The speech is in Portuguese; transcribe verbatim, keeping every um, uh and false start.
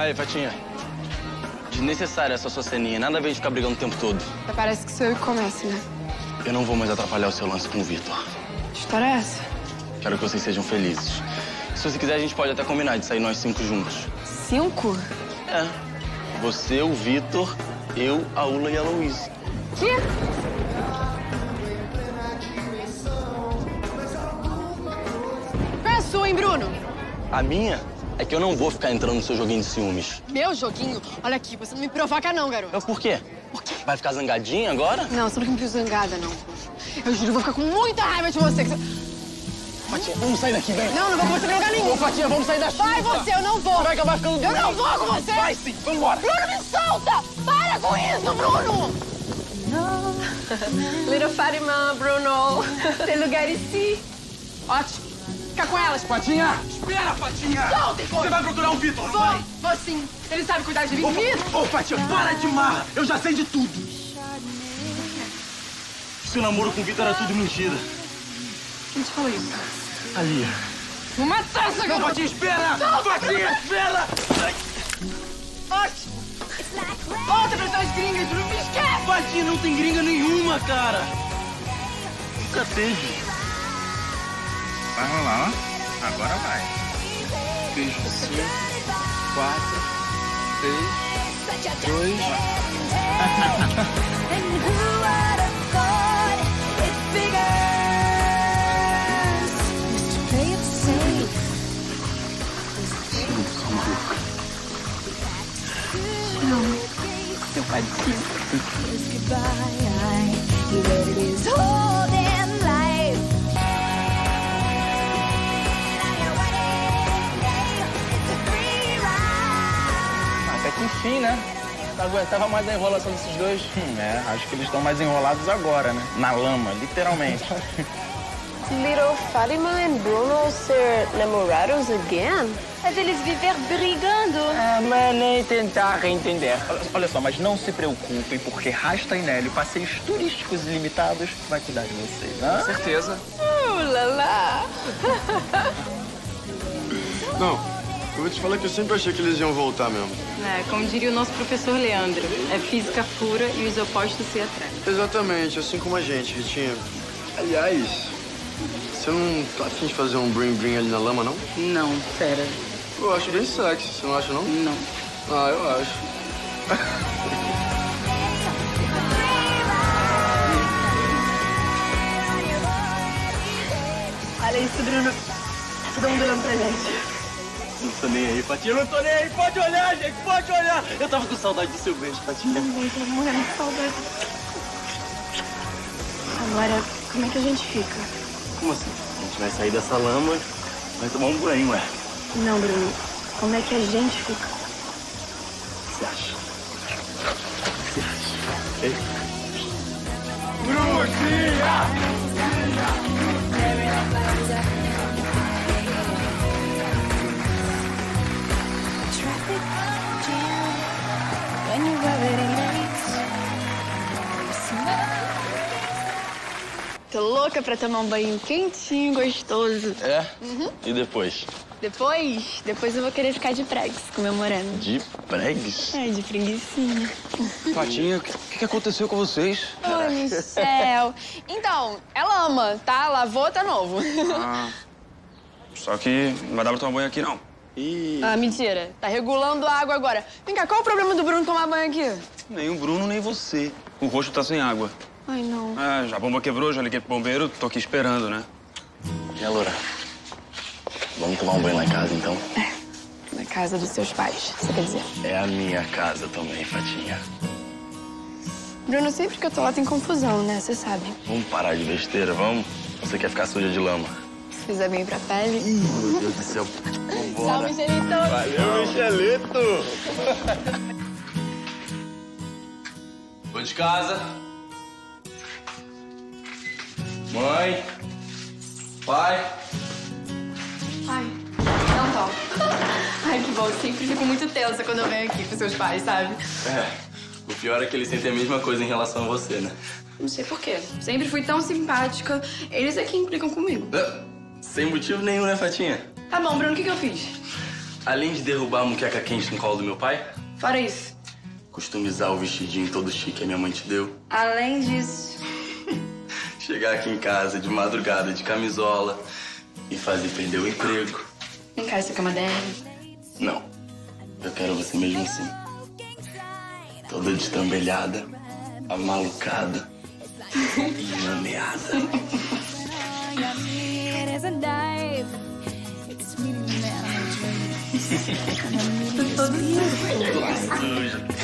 Aí, Fatinha. Desnecessária essa sua ceninha. Nada a ver de ficar brigando o tempo todo. Parece que sou eu que começo, né? Eu não vou mais atrapalhar o seu lance com o Vitor. Que história é essa? Quero que vocês sejam felizes. Se você quiser, a gente pode até combinar de sair nós cinco juntos. Cinco? É. Você, o Vitor, eu, a Ula e a Louise. Que? Qual é a sua, hein, Bruno? A minha? É que eu não vou ficar entrando no seu joguinho de ciúmes. Meu joguinho? Olha aqui, você não me provoca não, garoto. Mas por quê? Por quê? Vai ficar zangadinha agora? Não, você não fica zangada, não. Eu juro, eu vou ficar com muita raiva de você. Que você... Fatinha, vamos sair daqui, velho. Não, não vou começar a jogar nenhum. Ô, Fatinha, vamos sair daqui. Vai você, eu não vou. Você vai acabar ficando doido. Eu não vou com você. Vai sim, vamos embora. Bruno, me solta! Para com isso, Bruno! Não. Little Fatima, Bruno. Tem lugar em si. Ótimo. Fica com elas, Fatinha! Espera, Fatinha! Solta, você vai procurar o Vitor, não vai? Vou sim. Ele sabe cuidar de mim. Ô, ô, Fatinha, para de marra! Eu já sei de tudo. Seu namoro com o Vitor era tudo mentira. Quem te falou isso? Ali. Vou matar essa garota! Não, Fatinha, espera! Solta. Fatinha, espera! Ótimo! Volta pra essas gringas, tu não me esquece! Fatinha, não tem gringa nenhuma, cara! Nunca teve. Vai rolar, ó. Agora vai. Beijo. Cinco, quatro, três, dois, não, seu pai de enfim, né? Não aguentava mais a enrolação desses dois. Hum, é, acho que eles estão mais enrolados agora, né? Na lama, literalmente. Little Fatima e Bruno ser namorados again? Mas eles vivem brigando. Ah, mas nem tentar entender. Olha, olha só, mas não se preocupem, porque Rasta e Nélio, passeios turísticos ilimitados, vai cuidar de vocês, né? Com certeza. Uh, lala. Não. Eu vou te falar que eu sempre achei que eles iam voltar mesmo. É, como diria o nosso professor Leandro, é física pura e os opostos se atraem. Exatamente, assim como a gente, Ritinha. Aliás, você não tá afim de fazer um brim-brim ali na lama, não? Não, pera. Eu acho bem sexy, você não acha, não? Não. Ah, eu acho. Olha isso, Bruno. Todo mundo olhando pra gente. Não tô nem aí, Fatinha, não tô nem aí. Pode olhar, gente, pode olhar. Eu tava com saudade do seu beijo, Fatinha. Meu Deus, amor, é muito saudade. Agora, como é que a gente fica? Como assim? A gente vai sair dessa lama, vai tomar um banho, ué. Não, Bruno, como é que a gente fica? Você acha? Você acha? Ei. Bruxinha! Tô louca pra tomar um banho quentinho, gostoso. É? Uhum. E depois? Depois? Depois eu vou querer ficar de pregues, comemorando. De pregues? É, de preguicinha. Fatinha, o que, que aconteceu com vocês? Ai, Michel. Então, é lama, tá? Lavou, tá novo. Ah, só que não vai dar pra tomar banho aqui, não. Ih. Ah, mentira. Tá regulando a água agora. Vem cá, qual o problema do Bruno tomar banho aqui? Nem o Bruno, nem você. O rosto tá sem água. Ai, não. Ah, já a bomba quebrou, já liguei pro bombeiro, tô aqui esperando, né? E a Loura? Vamos tomar um banho lá em casa, então? É. Na casa dos seus pais, você quer dizer? É a minha casa também, Fatinha. Bruno, sempre que eu tô lá tem confusão, né? Você sabe. Vamos parar de besteira, vamos? Você quer ficar suja de lama? Se fizer bem pra pele. Ih, meu Deus do céu. Vambora. Tchau, Michelito. Valeu, Michelito. Vou de casa. Mãe. Pai. Ai, não toco. Ai, que bom. Eu sempre fico muito tensa quando eu venho aqui com seus pais, sabe? É. O pior é que eles sentem a mesma coisa em relação a você, né? Não sei por quê. Sempre fui tão simpática. Eles é que implicam comigo. Sem motivo nenhum, né, Fatinha? Tá bom, Bruno, o que que eu fiz? Além de derrubar a muqueca quente no colo do meu pai... Fora isso. Customizar o vestidinho todo chique que a minha mãe te deu. Além disso... Chegar aqui em casa de madrugada, de camisola, e fazer perder o emprego. Vem cá, você quer uma D R? Não. Eu quero você mesmo assim. Toda destrambelhada, amalucada e maneada. Tô todo sujo.